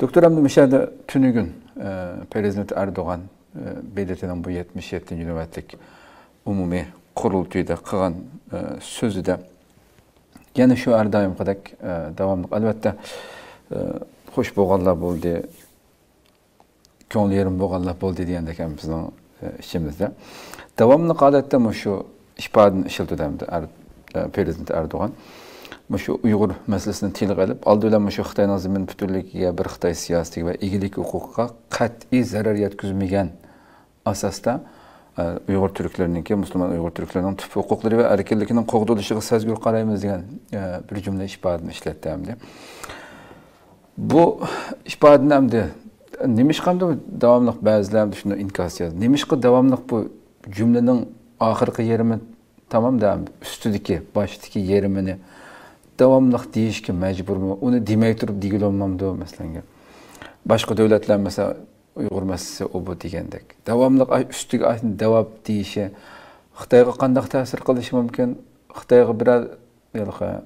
Doktoram da müşahede tünügün President Erdoğan belirtilen bu 77. növbetlik umumi kurultuyda kılan sözü de yani şu erdayım kadar devamlık. Elbette hoş boğallar buldu, könlü yerim boğallar buldu diyen de kendimizin işimizde. Devamlık adette mi şu işbaden işildi demdi Prezident Erdoğan. Şu Uyghur meselesini tilg edip, aldılar şu Xitay nazimin bütünlüğe bir Xitay siyaseti ve igilik hukuka kat'i zarar yetküzmegen asasda Uyghur Türklerininki, Müslüman Uyghur Türklerinin tüp hukukları ve erkeklikinin korkuduluşu sezgür karayımız diyen bir cümle işbadını işletti hem de. Bu işbadını hem de, nemişkamda devamlıq bazılarım düşündü inkas yazdı. Nemişka devamlıq bu cümlenin ahırkı yerimi tamam da üstüdeki, baştaki yerimini devamlıq deyişki mecbur mu? Onu demek durup digil olmamdı o mesela. Başka devletler mesela Uyghur meselesi o bu degendek. Devamlıq üstüge devam deyişi Xitayga qandaq ta'sir qilishi mümkün. Xitayga biraz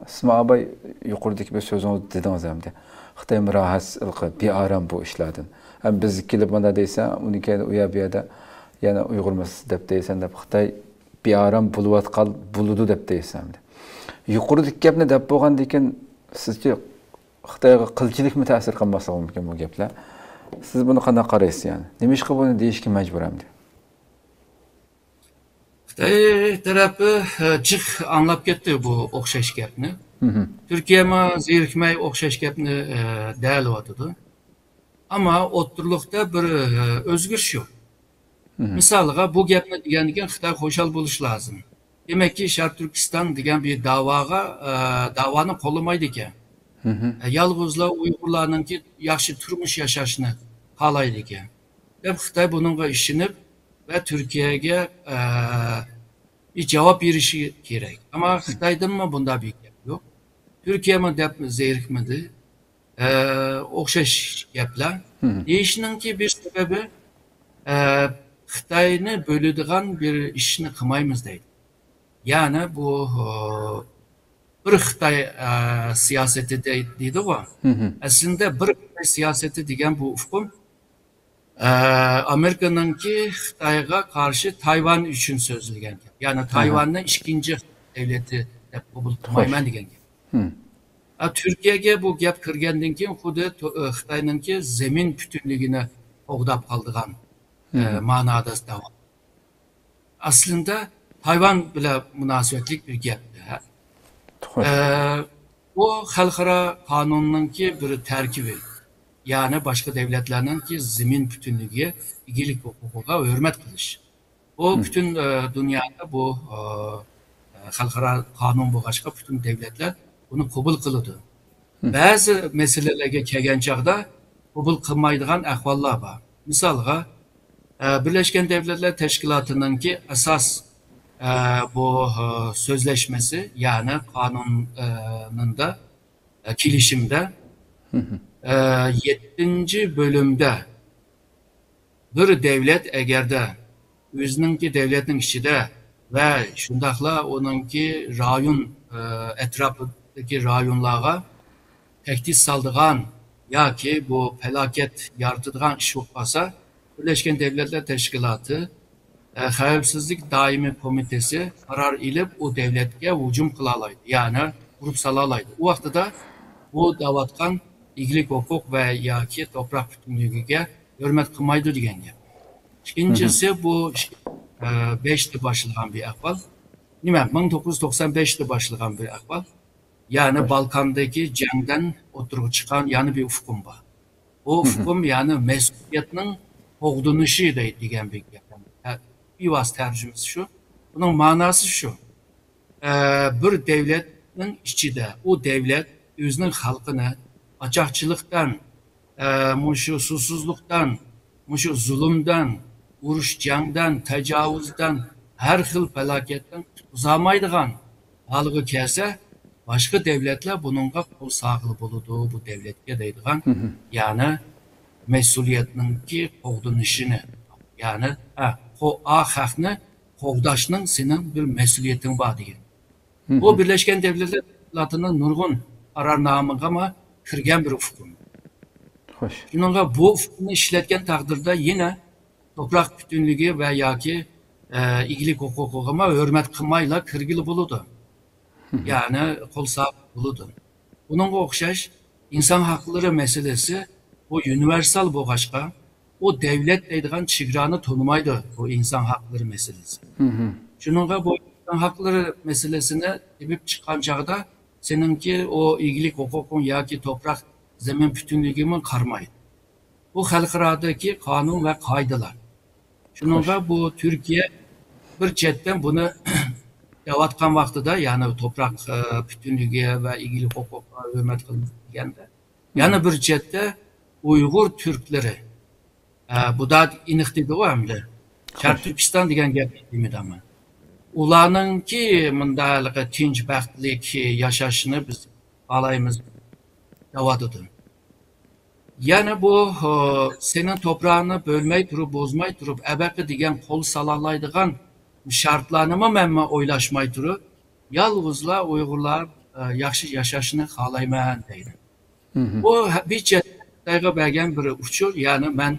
Smabay yuqurdaki bir sözünü dediniz hem de. Xitayim rahatsız ilgi, bir aram bu işlerden. Hem biz kilip bana deysen, unikayda uya bir yada yani Uyghur meselesi dep deysen de Xitay bir aram buluvat kal, buludu dep deysen de. Yuqurdaki gepne dep boğan deyken sizce Xitayga qılçilik mi ta'sir qilmasa mümkün bu gepler? Siz bunu qanday qaraysiz yani? Nemişqa bunu deyishga majburam de. Xitoy tarafı çık anlab ketdi bu o'xshash gapni. Türkiye mi zerikmay o'xshash gapni da'lavatydi. Ama o'ttirliqda bir o'zgarish yo'q. Misalga bu gapni deganiga Xitoy xo'shal bo'lish lozim. Demek ki Şarqiy Türkistan degan bir davani qo'llamaydi ekan. Yalg'izlar Uyg'urlarninki yaxshi turmush yashashni xohlaydi ekan. Deb Xitoy buningga ishinib ve Türkiye'ye bir cevap verişi gerek. Ama Xitay'dan mı bunda bir gap yok? Türkiye mi dep zerikmedi? O'xshash gaplar. Deyishininki bir sebebi Xitayni bölüdüğen bir işini kımayımız değil. Yani bu bir Xitay siyaseti dedi o. Aslında bir Xitay siyaseti degen bu ufkum Amerika'nınki Xitay'a karşı Tayvan üçün sözlügen. Yani Tayvan'ın ikinci devleti de kabul tutmayman degen. Türkiye'ye bu gap kirgenden keyin xuddi Xitay'nınki zemin bütünlüğüne oğdab qaldırgan manada davam. Aslında Tayvan bile münasebetlik bir gap. Bu xalqaro qonunninki bir tarkibi. Yani başka devletlerden ki zemin bütünlüğe, igilik hukuka hürmet kılış. O bütün dünyada bu halkara kanun bu başka bütün devletler bunu kabul kılıdı. Bazı meselelerge kelgen çağda kabul kılmaydıgan ahvallar var. Misalga Birleşmiş Devletler Teşkilatı'nın ki esas bu sözleşmesi yani kanununda kilişimde 7. bölümde bir devlet eğer de özününki devletin içinde ve şundakla onunki rayon etrafındaki rayonlara tehdit saldıgan ya ki bu felaket yaratıdığan iş olmasa Birleşmiş Devletler Teşkilatı Xavfsizlik Daimi Komitesi karar ilip o devletke hücum kılalaydı. Yani grup salalaydı. O vakti de bu davatkan İglik hukuk ve ya ki toprak bütünlüğüne hürmet kılmaydı degan gap. İkincisi bu 5'te başlayan bir ahval. 1995'te başlayan bir ahval. Yani Balkan'daki cengden oturup çıkan yani bir ufkum var. O ufkum yani mesuliyetinin oğdunuşu degan bir gap. Bivas tercümesi şu. Bunun manası şu. Bir devletin içinde o devlet özünün halkını açakçılıktan, muşu susuzluktan, muşu zulümden, uruşcandan, tecavüzden, her hıl felaketten uzamaydıgan halığı kese, başka devletler bununla kol sağlığı buluduğu bu devletke deydiğen, yani mesuliyetinin ki koğdunuşunu, yani o ahakını, koğdaşının senin bir mesuliyetin var diye. Bu Birleşmiş Devletler Teşkilatı'nın nurgun kararnamı ama kırgan bir ufkum. Şununla bu fikrini işletken takdirde yine toprak bütünlüğü veya ki iqlik huququma hürmet kılmayla kırgılı buludu. Yani kol sahibi buludu. Bunun okşaş insan hakları meselesi o universal boğaşka o devlet deydiğin çigranı tanımaydı o insan hakları meselesi. Şununla bu insan hakları meselesine tepip çıkan çağda seninki o iqlik hukukun ya ki toprak zemin bütünlüğünü karmaydı. Bu halkıradaki kanun ve kaydılar. Şununla bu Türkiye bir cetten bunu yavatkan vakti de yani toprak bütünlüğe ve ilgili hukukla hürmet kılınırken de yani bir cette Uyghur Türkleri bu da inikti de o hem de Şarqiy Türkistan degen gelmedi ama ulanın ki mındalığı tinç bəxtlik yaşayışını biz alayımız yavatıdı. Yani bu senin toprağını bölmeyi durup, bozmayı durup, əbəqi degen kol salalaydıgan şartlarına mənmə oylaşmayı durup, yalğızla Uyğurlar yaxşı yaşayışını xalaymayan deydi. Bu bir cəhətdə bəgən bir uçur, yani mən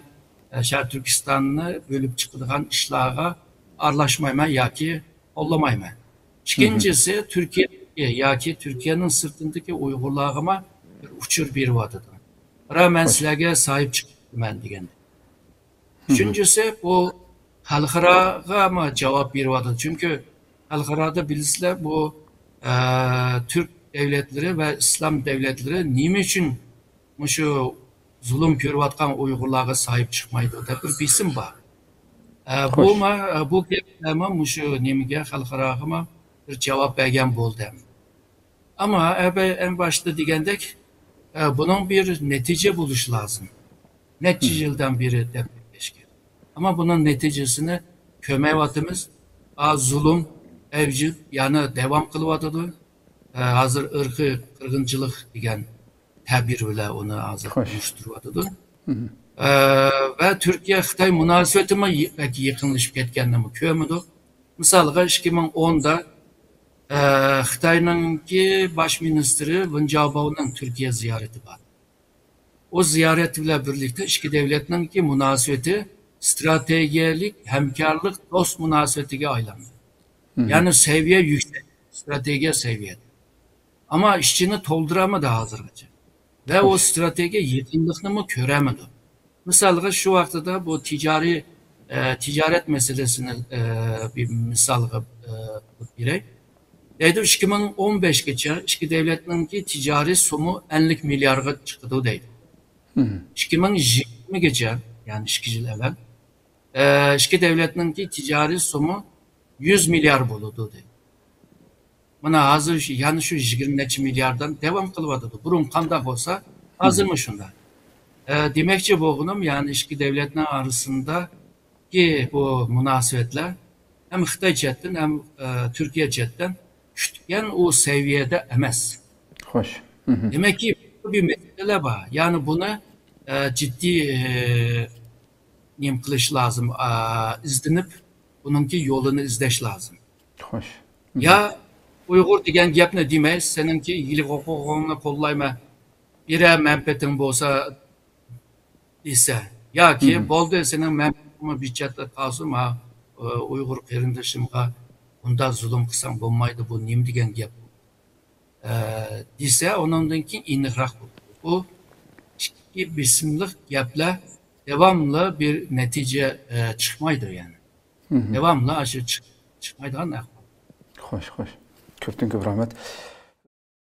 Şarqiy Türkistan'ı bölüp çıxıdığan işlara arlaşmayma ya ki ollamayma. İkincisi, Türkiye ya ki Türkiye'nin sırtındaki Uyğurlarıma uçur bir vadıdır. Rəmən sizlərə sahib çıxdım mən deyəndə. Üçüncüsü, bu xalqırağa cavab bervadı. Çünki xalqırada bilirsinizlər bu Türk devletleri ve İslam devletleri nima üçün şu zulüm görüyotqan Uyğurlara sahib çıxmaydı da bir bisim var. Bu gəpləmə şu nimigə xalqırağa bir cavab bəgən boldu. Amma ən başda deyəndək bunun bir netice buluş lazım. Neçə yıldan biri demişken. Ama bunun neticesini kömək vatımız zulüm, evcil, yani devam kılvatıdır. Hazır ırkı, kırgıncılıq degen təbirlə onu hazır konuşturvatıdır. Ve Türkiye-Xitay münasibətimi belki yıkınlaşıp getkənləmi kömüdür. Misalıqa 2010'da Xitay'nın ki baş ministri Vıncabao'nun Türkiye ziyareti var. O ziyaretiyle birlikte iki devletinin ki münasibeti stratejilik, hemkarlık, dost münasibetine aylandı. Yani seviye yüksek, strateji seviyede. Ama işçini tolduramadı hazırca. Ve o strateji yetimliğini mi köremedi. Misalıqa şu vaxtı da bu ticaret meselesini bir misalıqa birey. Deydi 2015 geçe iki devletinin ki ticari sumu 50 milyarga çıktı deydi. 2020 geçe yani 2 yıl evvel iki devletinin ki ticari sumu 100 milyar buludu deydi. Bana hazır yani şu 20 milyardan devam kılvadı. Burun kandak olsa hazır mı şundan? Demek ki boğunum yani iki devletinin arasında ki bu münasebetler hem Xitay cəhətdən hem Türkiye cəhətdən kütükken o seviyede emez. Hoş. Demek ki bu bir mesele var. Yani buna ciddi nimkılış lazım. İzdinip bununki yolunu izleş lazım. Hoş. Ya Uyğur degen gep ne demeyiz? Seninki iyilik hukukunu kollayma. Bire mempetin bolsa ise. Ya ki boldu senin mempetin bütçede kalsın ha Uyğur perindaşımga bunda zulüm kısan bulmaydı, bu nim degen gep. Dese onundan ki inihrak bu. Bu iki bisimlik geple devamlı bir netice çıkmaydı yani. Devamlı aşı çıkmaydı. Hoş. Köptün köp rahmet.